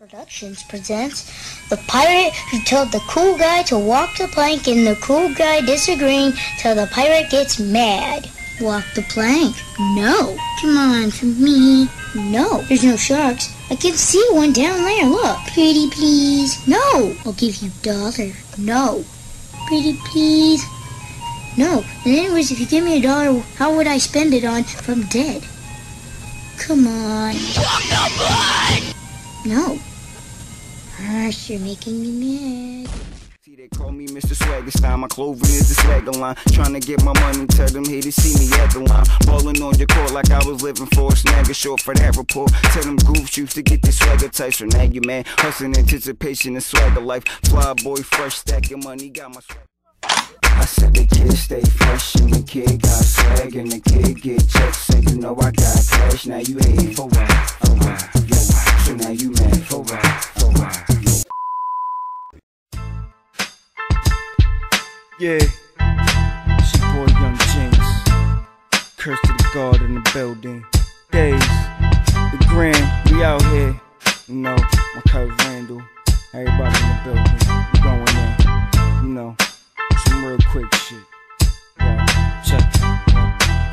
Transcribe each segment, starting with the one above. Productions presents The Pirate Who Told the Cool Guy to Walk the Plank, and the cool guy disagreeing till the pirate gets mad. Walk the plank? No. Come on, for me. No. There's no sharks. I can see one down there. Look. Pretty please. No. I'll give you $1. No. Pretty please. No. And anyways, if you give me $1, how would I spend it on if I'm dead? Come on. Walk the plank! No. You're making me mad. See, they call me Mr. Swagger Stein. My clothing is the swagger line. Trying to get my money, tell them here to see me at the line. Balling on your court like I was living for a snagger short for that report. Tell them groove shoots to get the swagger types. So now you mad, hustling anticipation and swagger life. Fly boy, fresh stacking money, got my swagger. I said the kid stay fresh and the kid got swag and the kid get checks. And you know I got cash, now you hating for what? Oh, wow. Yo, wow. So now you mad for what? Oh, wow. Yeah, it's your boy Young Jynx. Curse to the guard in the building. Days, the grand, we out here. You know, my cousin Randall, everybody in the building. We going in, you know, some real quick shit. Yeah, check it.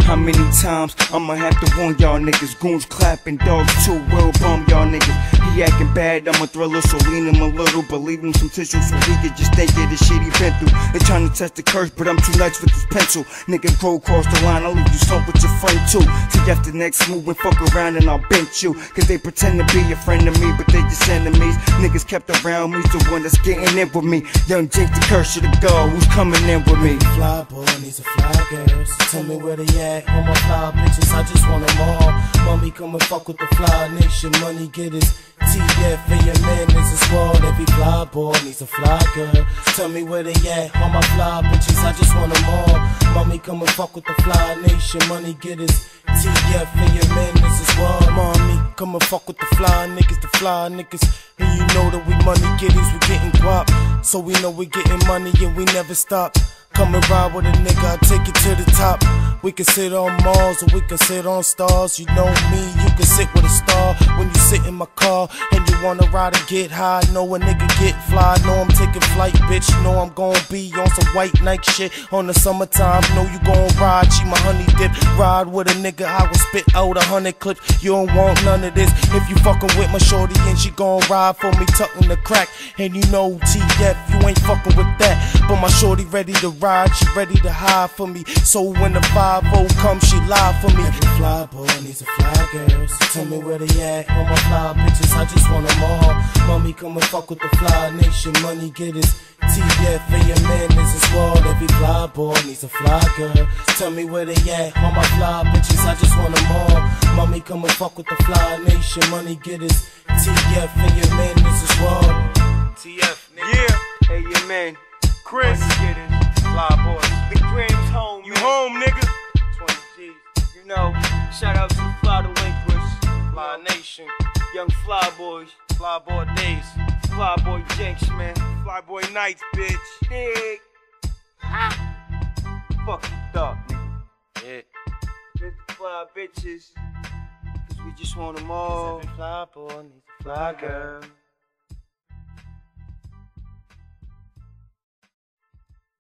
How many times I'ma have to warn y'all niggas? Goons clapping, dogs too, will bomb y'all niggas. He acting bad, I'm a thriller, so lean him a little. But leave him some tissue so he can just think of the shit he been through. They trying to test the curse, but I'm too lax with this pencil. Nigga, go across the line, I'll leave you slump with your friend too. See after next move and fuck around and I'll bench you. Cause they pretend to be a friend of me, but they just enemies. Niggas kept around me, the one that's getting in with me. Young Jake, the curse of the god, who's coming in with me? Fly boy needs a fly girl, so tell me where they at. All my fly bitches, I just want them all. Mommy, come and fuck with the Fly Nation, money getters. TF for your man is a squad. Every fly boy needs a fly girl. Tell me where they at. All my fly bitches, I just want them all. Mommy, come and fuck with the Fly Nation, money getters. TF for your man is a squad. Mommy, come and fuck with the fly niggas, the fly niggas. And you know that we money getters, we getting guap. So we know we getting money and we never stop. Come and ride with a nigga, I'll take you to the top. We can sit on Mars or we can sit on stars. You know me, you can sit with a star. When you sit in my car and you wanna ride and get high, know a nigga get fly. Know I'm taking flight, bitch. Know I'm gon' be on some white night shit on the summertime. Know you gon' ride, she my honey dip. Ride with a nigga, I will spit out 100 clips. You don't want none of this. If you fuckin' with my shorty and she gon' ride for me, tuckin' the crack. And you know TF, you ain't fuckin' with that. But my shorty ready to ride, she ready to hide for me. So when the 5-0 comes, she live for me. Every fly boy needs a fly girl, so tell me where they at. All my fly bitches, I just want them all. Mommy, come and fuck with the Fly Nation, money getters. TF for your man is a squad. Every fly boy needs a fly girl, tell me where they at. All my fly bitches, I just want them all. Mommy, come and fuck with the Fly Nation, money getters. TF for your man is a squad. TF, nigga. Yeah. Hey, your man Chris. Fly boy, the Graham's home. You man. Home, nigga. 20 G's. You know, shout out to the Fly Delinquents, Fly Nation, Young Fly Boys, Flyboy Dayze, Flyboy Jynx, man, Flyboy Nights, bitch. Dig. Ha. Fuck it up, nigga. Yeah. Just fly bitches, cause we just want them all. Fly boy needs a fly girl.